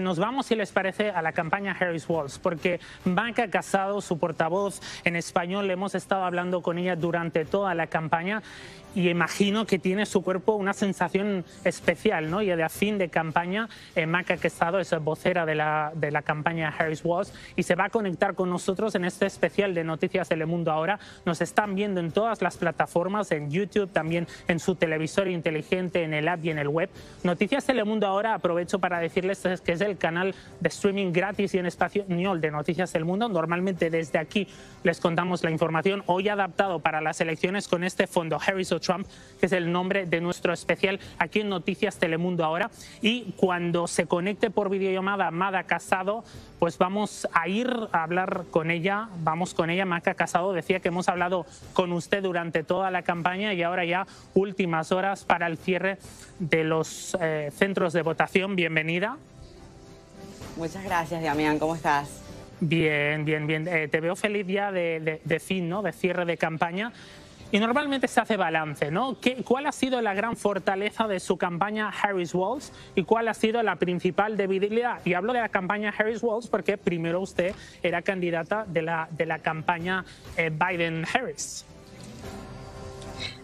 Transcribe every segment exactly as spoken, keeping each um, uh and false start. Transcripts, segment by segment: Nos vamos, si les parece, a la campaña Harris Walz, porque Maca Casado, su portavoz en español, le hemos estado hablando con ella durante toda la campaña y imagino que tiene su cuerpo una sensación especial, ¿no? Y a fin de campaña, eh, Maca Casado es vocera de la, de la campaña Harris Walz y se va a conectar con nosotros en este especial de Noticias Telemundo Ahora. Nos están viendo en todas las plataformas, en YouTube, también en su televisor inteligente, en el app y en el web. Noticias Telemundo Ahora, aprovecho para decirles que es el canal de streaming gratis y en español de Noticias del Mundo. Normalmente desde aquí les contamos la información, hoy adaptado para las elecciones con este fondo Harris o Trump, que es el nombre de nuestro especial aquí en Noticias Telemundo Ahora. Y cuando se conecte por videollamada Maca Casado, pues vamos a ir a hablar con ella, vamos con ella. Maca Casado, decía que hemos hablado con usted durante toda la campaña y ahora ya últimas horas para el cierre de los eh, centros de votación. Bienvenida. Muchas gracias, Damián. ¿Cómo estás? Bien, bien, bien. Eh, te veo feliz ya de, de, de fin, ¿no? De cierre de campaña. Y normalmente se hace balance, ¿no? ¿Qué, ¿Cuál ha sido la gran fortaleza de su campaña Harris Walz y cuál ha sido la principal debilidad? Y hablo de la campaña Harris Walz porque primero usted era candidata de la, de la campaña eh, Biden-Harris.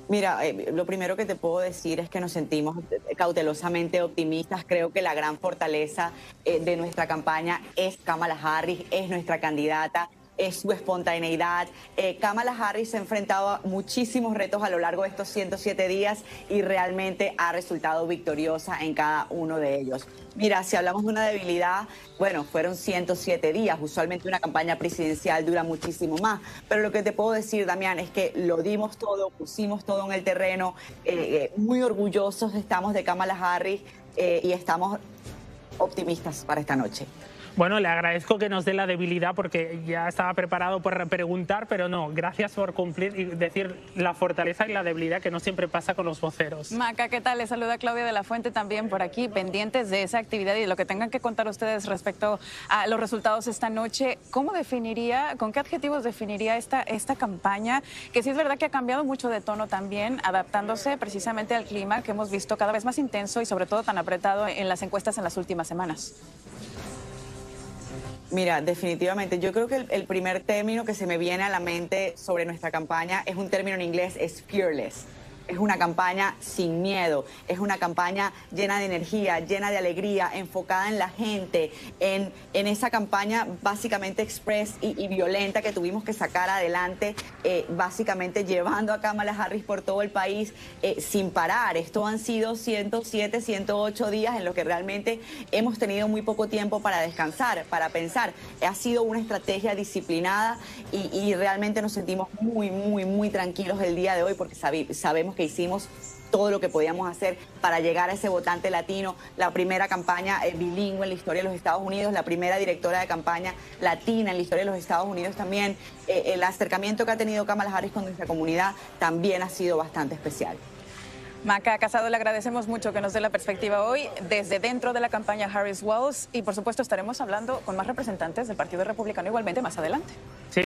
Mira, eh, lo primero que te puedo decir es que nos sentimos cautelosamente optimistas. Creo que la gran fortaleza eh, de nuestra campaña es Kamala Harris, es nuestra candidata, es su espontaneidad. Eh, Kamala Harris se ha enfrentado a muchísimos retos a lo largo de estos ciento siete días y realmente ha resultado victoriosa en cada uno de ellos. Mira, si hablamos de una debilidad, bueno, fueron ciento siete días. Usualmente una campaña presidencial dura muchísimo más. Pero lo que te puedo decir, Damián, es que lo dimos todo, pusimos todo en el terreno. Eh, muy orgullosos estamos de Kamala Harris eh, y estamos optimistas para esta noche. Bueno, le agradezco que nos dé la debilidad porque ya estaba preparado por preguntar, pero no, gracias por cumplir y decir la fortaleza y la debilidad que no siempre pasa con los voceros. Maca, ¿qué tal? Les saluda Claudia de la Fuente también por aquí, pendientes de esa actividad y de lo que tengan que contar ustedes respecto a los resultados esta noche. ¿Cómo definiría, con qué adjetivos definiría esta, esta campaña? Que sí es verdad que ha cambiado mucho de tono también, adaptándose precisamente al clima que hemos visto cada vez más intenso y sobre todo tan apretado en las encuestas en las últimas semanas. Mira, definitivamente, yo creo que el, el primer término que se me viene a la mente sobre nuestra campaña es un término en inglés, es fearless. Es una campaña sin miedo, es una campaña llena de energía, llena de alegría, enfocada en la gente, en, en esa campaña básicamente express y, y violenta que tuvimos que sacar adelante, eh, básicamente llevando a Kamala Harris por todo el país eh, sin parar. Esto han sido ciento siete, ciento ocho días en los que realmente hemos tenido muy poco tiempo para descansar, para pensar. Ha sido una estrategia disciplinada y, y realmente nos sentimos muy, muy, muy tranquilos el día de hoy porque sabi- sabemos que hicimos todo lo que podíamos hacer para llegar a ese votante latino, la primera campaña bilingüe en la historia de los Estados Unidos, la primera directora de campaña latina en la historia de los Estados Unidos también. Eh, el acercamiento que ha tenido Kamala Harris con nuestra comunidad también ha sido bastante especial. Maca Casado, le agradecemos mucho que nos dé la perspectiva hoy desde dentro de la campaña Harris Walz y por supuesto estaremos hablando con más representantes del Partido Republicano igualmente más adelante. Sí.